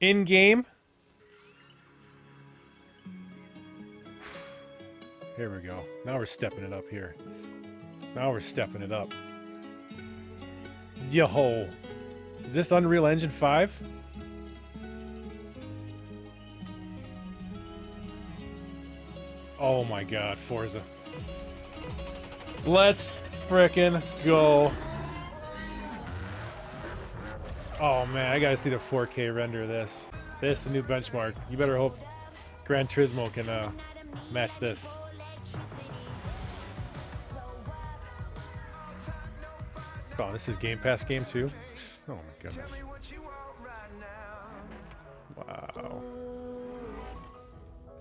in game. Here we go. Now we're stepping it up here. Now we're stepping it up. Yo-ho. Is this Unreal Engine 5? Oh my god, Forza. Let's frickin' go. Oh man, I gotta see the 4K render of this. This is the new benchmark. You better hope Gran Turismo can match this. Oh, this is Game Pass game too? Oh my goodness. Wow.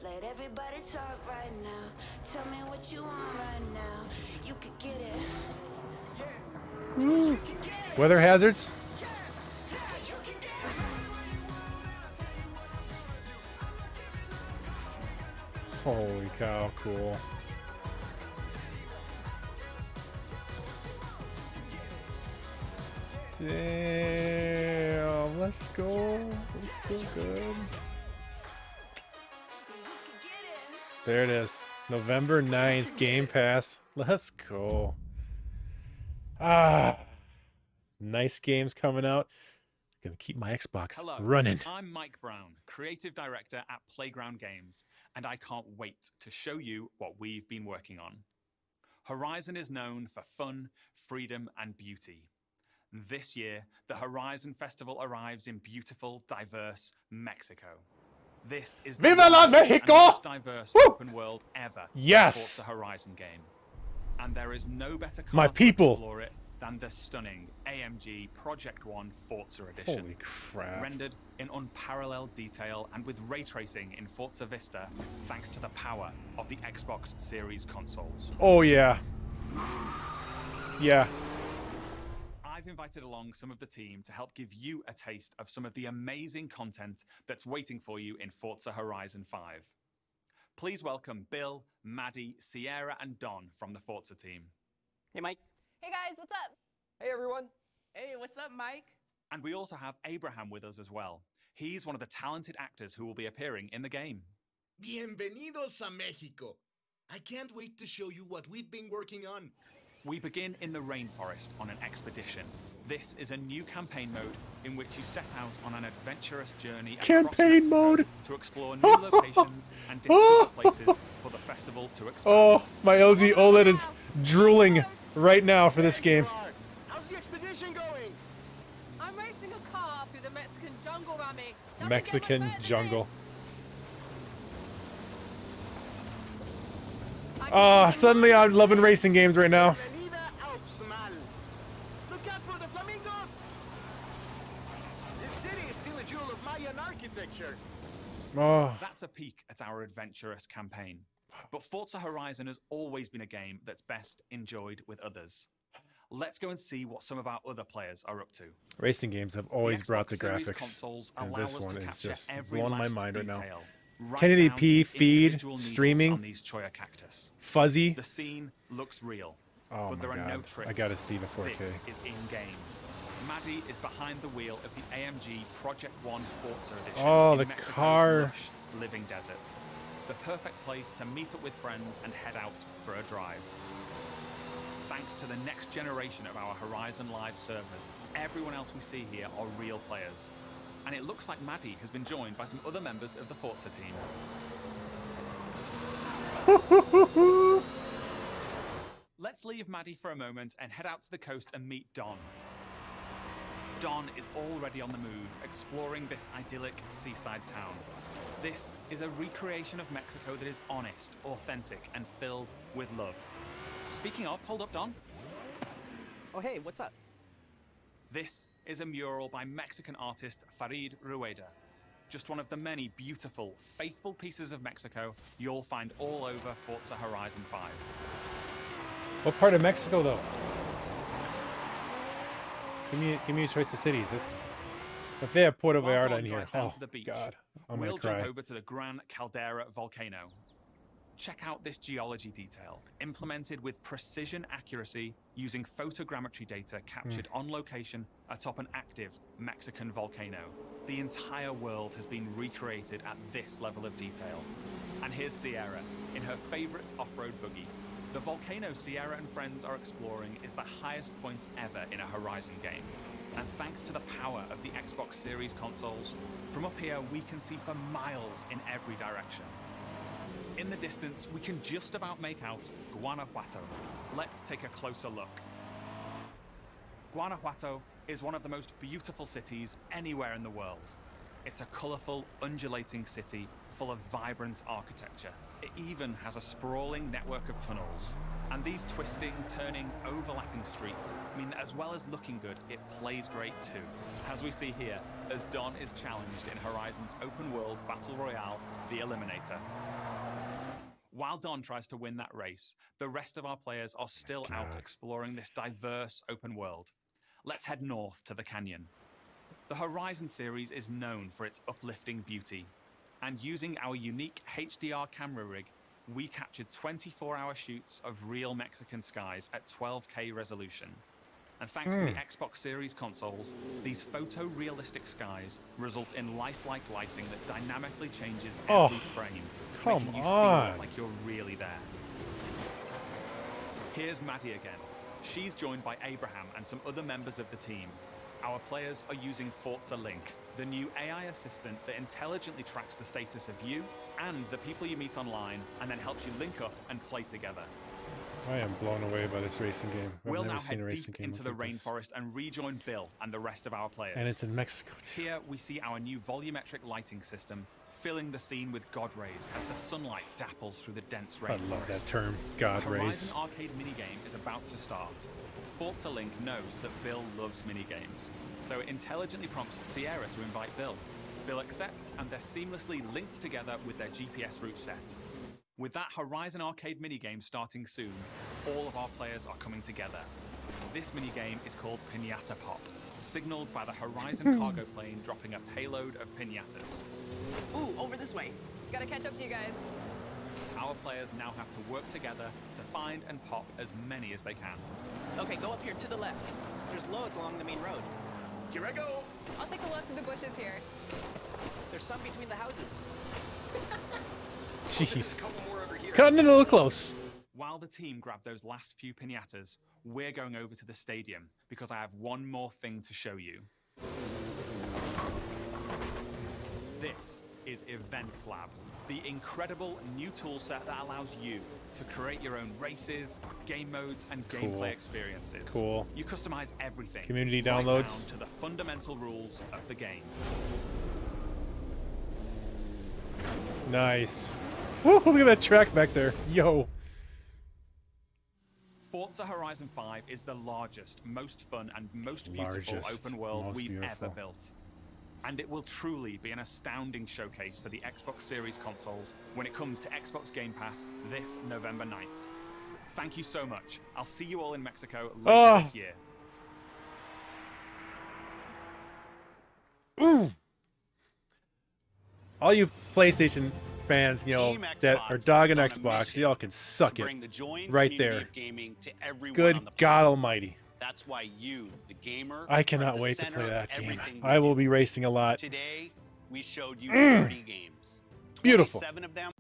Let everybody talk right now. Tell me what you want right now. You could get it. Yeah. You can get it. Weather hazards? Yeah. Yeah, you can get it. Holy cow, cool. Damn, let's go. That's so good. There it is. November 9th, Game Pass. Let's go. Ah, nice games coming out. Gonna keep my Xbox running. I'm Mike Brown, creative director at Playground Games, and I can't wait to show you what we've been working on. Horizon is known for fun, freedom, and beauty. This year, the Horizon Festival arrives in beautiful, diverse Mexico. This is the most diverse open world ever. Yes, the Horizon game, and there is no better car to explore it than the stunning AMG Project One Forza edition. Holy crap! Rendered in unparalleled detail and with ray tracing in Forza Vista, thanks to the power of the Xbox Series consoles. Oh yeah, yeah. I've invited along some of the team to help give you a taste of some of the amazing content that's waiting for you in Forza Horizon 5. Please welcome Bill, Maddie, Sierra, and Don from the Forza team. Hey, Mike. Hey, guys, what's up? Hey, everyone. Hey, what's up, Mike? And we also have Abraham with us as well. He's one of the talented actors who will be appearing in the game. Bienvenidos a Mexico. I can't wait to show you what we've been working on. We begin in the rainforest on an expedition. This is a new campaign mode in which you set out on an adventurous journey campaign mode to explore new locations and distant places for the festival to expand. Oh, my LG OLED is drooling right now for this game. How's the expedition going? I'm racing a car through the Mexican jungle, Rami. Mexican jungle. Oh, suddenly I'm loving racing games right now. Oh. That's a peek at our adventurous campaign. But Forza Horizon has always been a game that's best enjoyed with others. Let's go and see what some of our other players are up to. Racing games have always brought the graphics, and this one is just blowing my mind right now. 1080p feed streaming, fuzzy. The scene looks real. Oh my god! I gotta see the 4K. This is in game. Maddie is behind the wheel of the AMG Project One Forza edition. Oh, the car! Living desert, the perfect place to meet up with friends and head out for a drive. Thanks to the next generation of our Horizon Live servers, everyone else we see here are real players, and it looks like Maddie has been joined by some other members of the Forza team. Let's leave Maddie for a moment and head out to the coast and meet Don. Don is already on the move, exploring this idyllic seaside town. This is a recreation of Mexico that is honest, authentic, and filled with love. Speaking of, hold up, Don. Oh, hey, what's up? This is a mural by Mexican artist Farid Rueda. Just one of the many beautiful, faithful pieces of Mexico you'll find all over Forza Horizon 5. What part of Mexico, though? Give me a choice of cities. If they have Puerto Vallarta in here, oh, God, I'm gonna cry. We'll jump over to the Gran Caldera volcano. Check out this geology detail, implemented with precision accuracy using photogrammetry data captured on location atop an active Mexican volcano. The entire world has been recreated at this level of detail. And here's Sierra in her favorite off-road buggy. The volcano Sierra and friends are exploring is the highest point ever in a Horizon game. And thanks to the power of the Xbox Series consoles, from up here we can see for miles in every direction. In the distance, we can just about make out Guanajuato. Let's take a closer look. Guanajuato is one of the most beautiful cities anywhere in the world. It's a colourful, undulating city full of vibrant architecture. It even has a sprawling network of tunnels. And these twisting, turning, overlapping streets mean that as well as looking good, it plays great too. As we see here, as Don is challenged in Horizon's open-world battle royale, The Eliminator. While Don tries to win that race, the rest of our players are still out exploring this diverse open world. Let's head north to the canyon. The Horizon series is known for its uplifting beauty, and using our unique HDR camera rig, we captured 24-hour shoots of real Mexican skies at 12K resolution. And thanks to the Xbox Series consoles, these photorealistic skies result in lifelike lighting that dynamically changes every frame, making you feel like you're really there. Here's Maddie again. She's joined by Abraham and some other members of the team. Our players are using Forza Link, the new AI assistant that intelligently tracks the status of you and the people you meet online and then helps you link up and play together. I am blown away by this racing game. We'll now head deep into the rainforest and rejoin Bill and the rest of our players. And it's in Mexico too. Here we see our new volumetric lighting system filling the scene with god rays as the sunlight dapples through the dense rainforest. I love that term, god rays. The Horizon arcade minigame is about to start. Forza Link knows that Bill loves minigames, so it intelligently prompts Sierra to invite Bill. Bill accepts, and they're seamlessly linked together with their GPS route set. With that Horizon arcade minigame starting soon, all of our players are coming together. This minigame is called Pinata Pop, signaled by the Horizon cargo plane dropping a payload of pinatas. Ooh, over this way. Gotta catch up to you guys. Our players now have to work together to find and pop as many as they can. Okay, go up here to the left. There's loads along the main road. Here I go. I'll take a look through the bushes here. There's some between the houses. Jeez. Cutting it a little close. While the team grab those last few piñatas, we're going over to the stadium because I have one more thing to show you. This is Event Lab, the incredible new tool set that allows you to create your own races, game modes, and gameplay experiences. Cool. You customize everything. Community downloads. Down to the fundamental rules of the game. Nice. Woo, look at that track back there. Yo. Forza Horizon 5 is the largest, most fun, and most beautiful open world we've ever built. And it will truly be an astounding showcase for the Xbox Series consoles when it comes to Xbox Game Pass this November 9th. Thank you so much. I'll see you all in Mexico later this year. Ooh. All you PlayStation fans, you know, that are dogging Xbox, y'all can suck it right there. Good God Almighty. That's why you, the gamer, I cannot wait to play that game. I will be racing a lot. Today, we showed you 30 games. Beautiful. 27 of them